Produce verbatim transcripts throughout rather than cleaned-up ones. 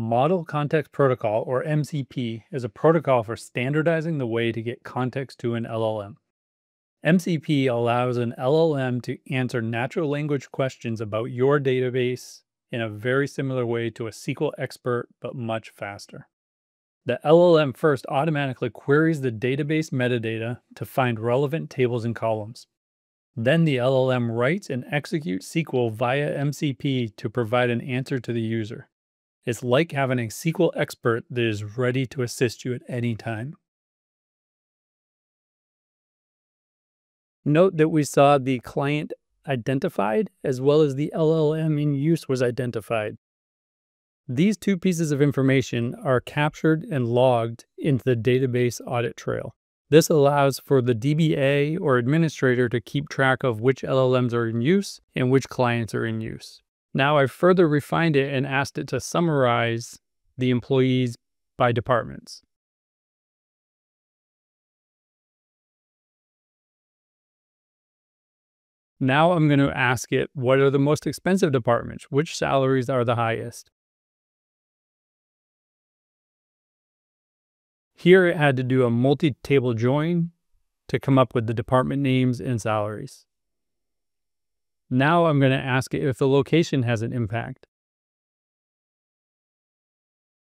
Model Context Protocol, or M C P, is a protocol for standardizing the way to get context to an L L M. M C P allows an L L M to answer natural language questions about your database in a very similar way to a S Q L expert, but much faster. The L L M first automatically queries the database metadata to find relevant tables and columns. Then the L L M writes and executes S Q L via M C P to provide an answer to the user. It's like having a S Q L expert that is ready to assist you at any time. Note that we saw the client identified as well as the L L M in use was identified. These two pieces of information are captured and logged into the database audit trail. This allows for the D B A or administrator to keep track of which L L Ms are in use and which clients are in use. Now I've further refined it and asked it to summarize the employees by departments. Now I'm going to ask it, what are the most expensive departments? Which salaries are the highest? Here it had to do a multi-table join to come up with the department names and salaries. Now I'm going to ask it if the location has an impact,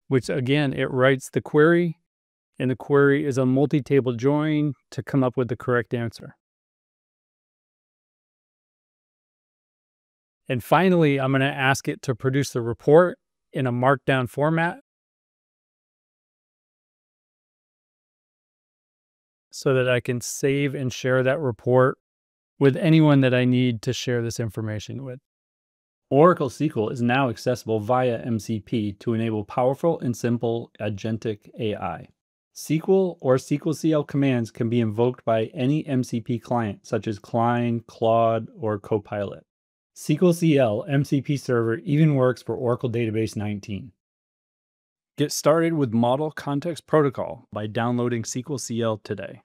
which again, it writes the query, and the query is a multi-table join to come up with the correct answer. And finally, I'm going to ask it to produce the report in a markdown format so that I can save and share that report with anyone that I need to share this information with. Oracle S Q L is now accessible via M C P to enable powerful and simple agentic A I. S Q L or S Q L C L commands can be invoked by any M C P client, such as Cline, Claude, or Copilot. S Q L C L M C P server even works for Oracle Database nineteen. Get started with Model Context Protocol by downloading S Q L C L today.